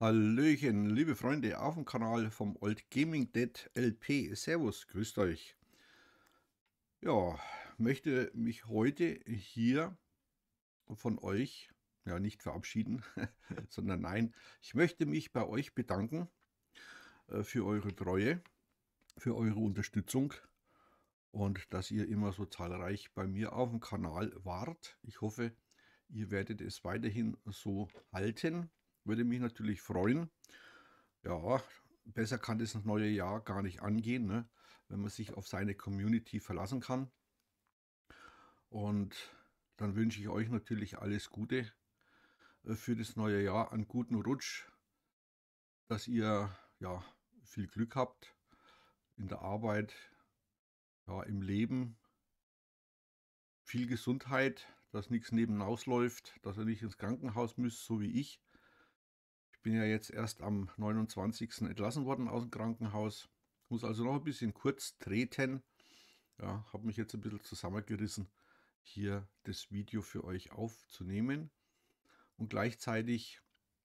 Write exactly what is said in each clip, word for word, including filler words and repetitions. Hallöchen, liebe Freunde auf dem Kanal vom OldGamingDadLP. Servus, grüßt euch. Ja, möchte mich heute hier von euch, ja nicht verabschieden, sondern nein, ich möchte mich bei euch bedanken äh, für eure Treue, für eure Unterstützung und dass ihr immer so zahlreich bei mir auf dem Kanal wart. Ich hoffe, ihr werdet es weiterhin so halten. Würde mich natürlich freuen. Ja, besser kann das neue Jahr gar nicht angehen, ne? Wenn man sich auf seine Community verlassen kann. Und dann wünsche ich euch natürlich alles Gute für das neue Jahr, einen guten Rutsch, dass ihr ja viel Glück habt in der Arbeit, ja, im Leben, viel Gesundheit, dass nichts nebenaus läuft, dass ihr nicht ins Krankenhaus müsst, so wie ich. Ich bin ja jetzt erst am neunundzwanzigsten entlassen worden aus dem Krankenhaus. Muss also noch ein bisschen kurz treten. Ja, habe mich jetzt ein bisschen zusammengerissen, hier das Video für euch aufzunehmen. Und gleichzeitig,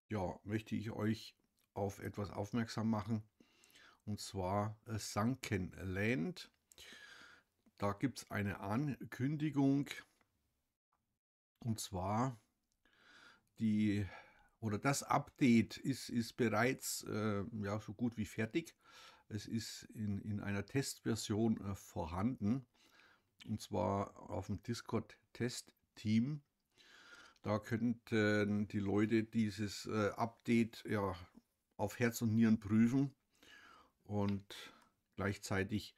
ja, möchte ich euch auf etwas aufmerksam machen. Und zwar Sunkenland. Da gibt es eine Ankündigung. Und zwar die... Oder das Update ist, ist bereits äh, ja, so gut wie fertig. Es ist in, in einer Testversion äh, vorhanden. Und zwar auf dem Discord-Test-Team. Da könnten die Leute dieses äh, Update ja, auf Herz und Nieren prüfen. Und gleichzeitig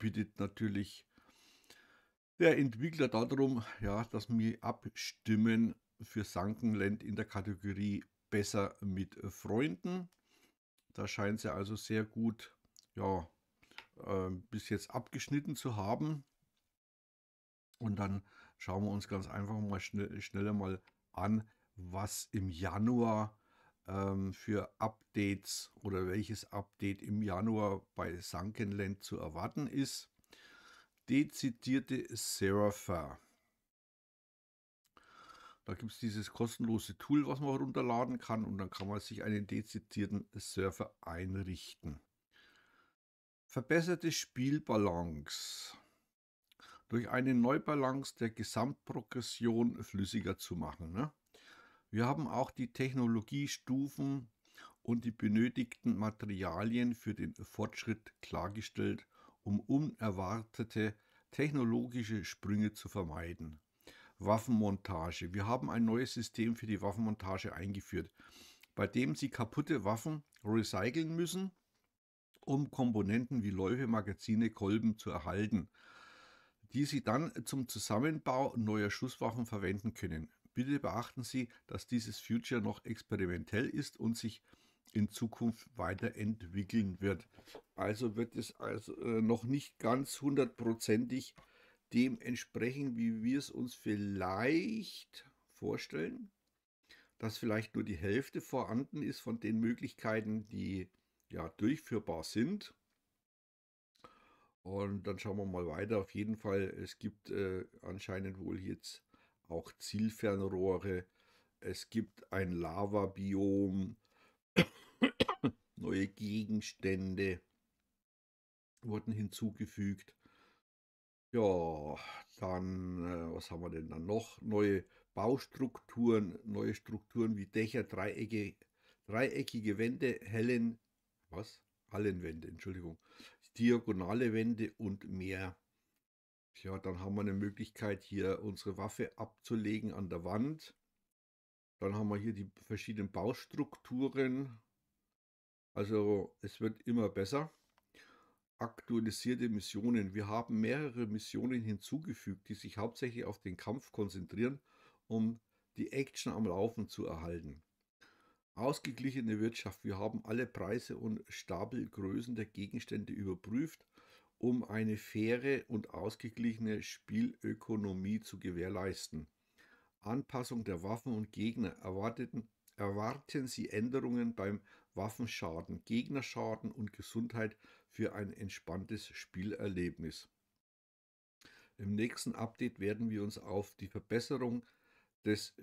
bittet natürlich der Entwickler darum, ja, dass wir abstimmen für Sunkenland in der Kategorie Besser mit Freunden. Da scheint sie also sehr gut ja, äh, bis jetzt abgeschnitten zu haben. Und dann schauen wir uns ganz einfach mal schnell, schneller mal an, was im Januar ähm, für Updates oder welches Update im Januar bei Sunkenland zu erwarten ist. Dezidierte Seraph. Da gibt es dieses kostenlose Tool, was man herunterladen kann und dann kann man sich einen dezidierten Server einrichten. Verbesserte Spielbalance. Durch eine Neubalance der Gesamtprogression flüssiger zu machen. Ne? Wir haben auch die Technologiestufen und die benötigten Materialien für den Fortschritt klargestellt, um unerwartete technologische Sprünge zu vermeiden. Waffenmontage. Wir haben ein neues System für die Waffenmontage eingeführt, bei dem Sie kaputte Waffen recyceln müssen, um Komponenten wie Läufe, Magazine, Kolben zu erhalten, die Sie dann zum Zusammenbau neuer Schusswaffen verwenden können. Bitte beachten Sie, dass dieses Feature noch experimentell ist und sich in Zukunft weiterentwickeln wird. Also wird es also noch nicht ganz hundertprozentig dementsprechend, wie wir es uns vielleicht vorstellen, dass vielleicht nur die Hälfte vorhanden ist von den Möglichkeiten, die ja durchführbar sind. Und dann schauen wir mal weiter. Auf jeden Fall, es gibt äh, anscheinend wohl jetzt auch Zielfernrohre. Es gibt ein Lava-Biom, neue Gegenstände wurden hinzugefügt. Ja, dann, was haben wir denn dann noch? Neue Baustrukturen, neue Strukturen wie Dächer, Dreiecke, dreieckige Wände, hellen, was? Hallenwände, Entschuldigung, diagonale Wände und mehr. Ja, dann haben wir eine Möglichkeit, hier unsere Waffe abzulegen an der Wand. Dann haben wir hier die verschiedenen Baustrukturen. Also, es wird immer besser. Aktualisierte Missionen. Wir haben mehrere Missionen hinzugefügt, die sich hauptsächlich auf den Kampf konzentrieren, um die Action am Laufen zu erhalten. Ausgeglichene Wirtschaft. Wir haben alle Preise und Stapelgrößen der Gegenstände überprüft, um eine faire und ausgeglichene Spielökonomie zu gewährleisten. Anpassung der Waffen und Gegner. Erwarteten, erwarten Sie Änderungen beim Waffenschaden, Gegnerschaden und Gesundheit für ein entspanntes Spielerlebnis. Im nächsten Update werden wir uns auf die Verbesserung des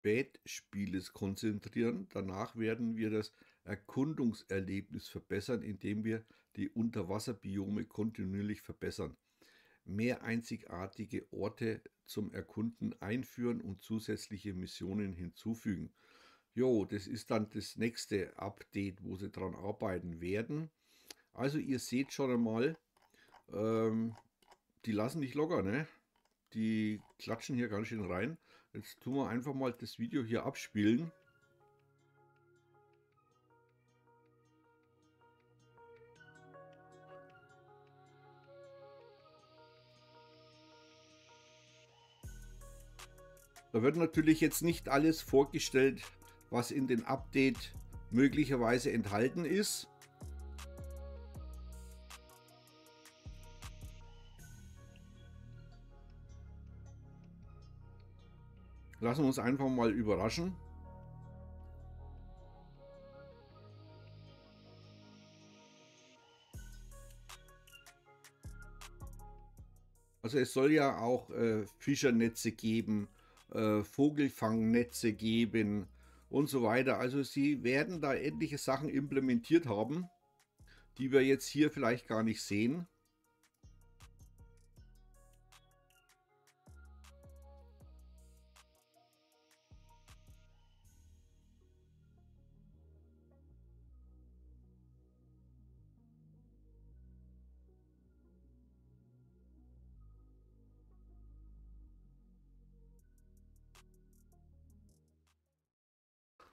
Spätspieles konzentrieren. Danach werden wir das Erkundungserlebnis verbessern, indem wir die Unterwasserbiome kontinuierlich verbessern, mehr einzigartige Orte zum Erkunden einführen und zusätzliche Missionen hinzufügen. Jo, das ist dann das nächste Update, wo sie dran arbeiten werden. Also ihr seht schon einmal, ähm, die lassen nicht locker, ne? Die klatschen hier ganz schön rein. Jetzt tun wir einfach mal das Video hier abspielen. Da wird natürlich jetzt nicht alles vorgestellt, was in dem Update möglicherweise enthalten ist. Lassen wir uns einfach mal überraschen. Also es soll ja auch äh, Fischernetze geben, äh, Vogelfangnetze geben und so weiter. Also sie werden da etliche Sachen implementiert haben, die wir jetzt hier vielleicht gar nicht sehen.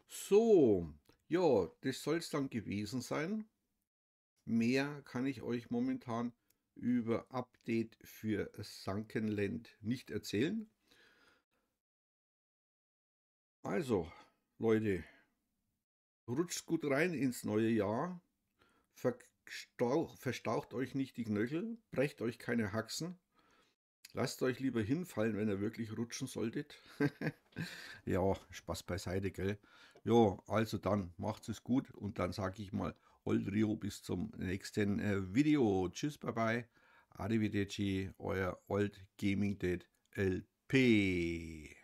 So, ja, das soll es dann gewesen sein. Mehr kann ich euch momentan über Update für Sunkenland nicht erzählen. Also, Leute, rutscht gut rein ins neue Jahr. Verstaucht, verstaucht euch nicht die Knöchel, brecht euch keine Haxen. Lasst euch lieber hinfallen, wenn ihr wirklich rutschen solltet. Ja, Spaß beiseite, gell? Ja, also dann macht's es gut und dann sage ich mal Old Rio bis zum nächsten äh, Video. Tschüss, bye bye, arrivederci, euer Old Gaming Dad L P.